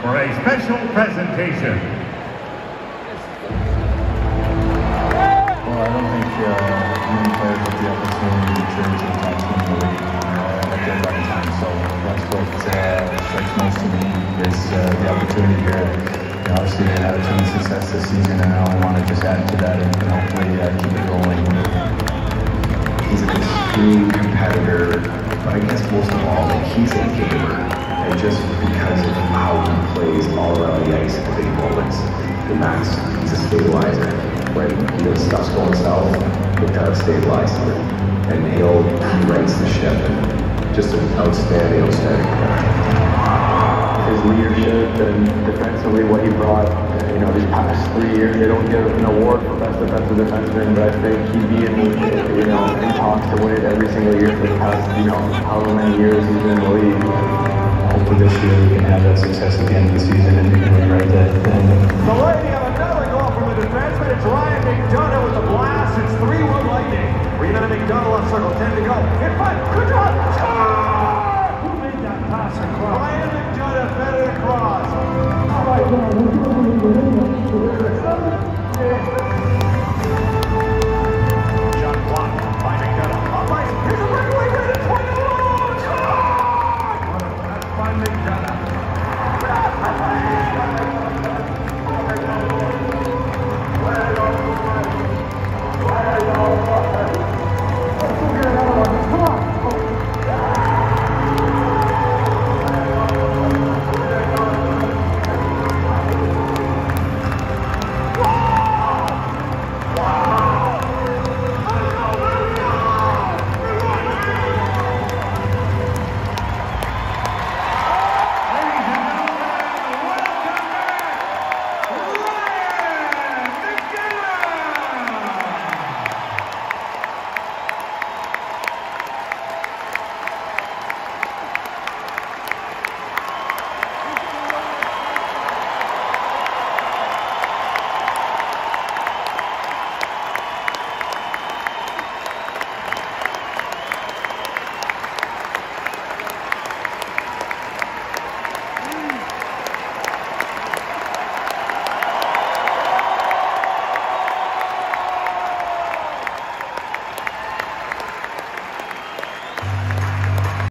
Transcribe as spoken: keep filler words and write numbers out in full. for a special presentation. Well, I don't think uh, many players have the opportunity to change the top team in the league uh, at the right time, so that's what uh, it's nice to me, is uh, the opportunity here. You know, obviously, they had a ton of success this season, and I want to just add to that and hopefully uh, keep it going. He's an extreme competitor, but I guess most of all, like, he's a gamer. And just because of how he plays all around the ice, I think moments, the max, he's a stabilizer. When you know, stuff's going south, you've got to stabilize him. And he'll, he rights the ship. Just an outstanding, outstanding player. His leadership and defensively what he brought, you know, these past three years, they don't give an award for best defensive defenseman, but I think he'd be in, you know, in talks to win it every single year for the past, you know, however many years he's been in the league. Hopefully this year we can have that success